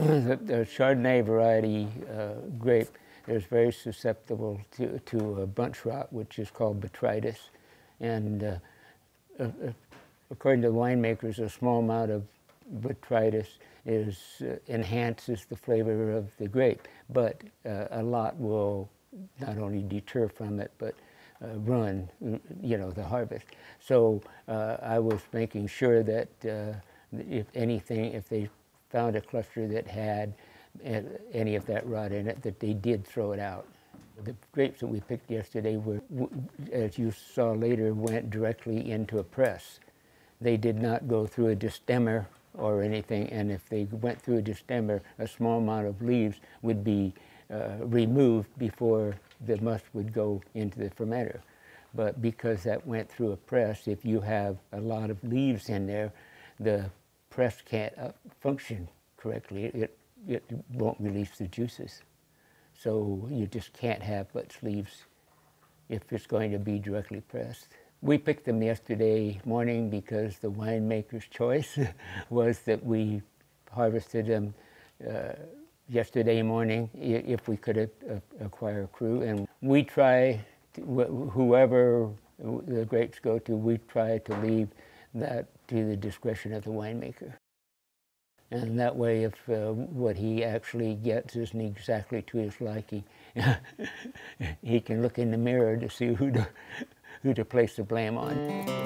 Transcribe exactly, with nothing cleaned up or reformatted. the, the Chardonnay variety uh, grape is very susceptible to, to a bunch rot, which is called botrytis. And uh, uh, according to winemakers, a small amount of botrytis is, uh, enhances the flavor of the grape, but uh, a lot will not only deter from it, but uh, ruin, you know, the harvest. So uh, I was making sure that uh, if anything, if they found a cluster that had any of that rot in it, that they did throw it out. The grapes that we picked yesterday were, as you saw later, went directly into a press. They did not go through a destemmer or anything, and if they went through a destemmer, a small amount of leaves would be uh, removed before the must would go into the fermenter. But because that went through a press, if you have a lot of leaves in there, the press can't uh, function correctly. It, it won't release the juices. So you just can't have much leaves if it's going to be directly pressed. We picked them yesterday morning because the winemaker's choice was that we harvested them uh, yesterday morning if we could acquire a crew. And we try, to, wh whoever the grapes go to, we try to leave that to the discretion of the winemaker. And that way, if uh, what he actually gets isn't exactly to his liking, he can look in the mirror to see who to, who to place the blame on.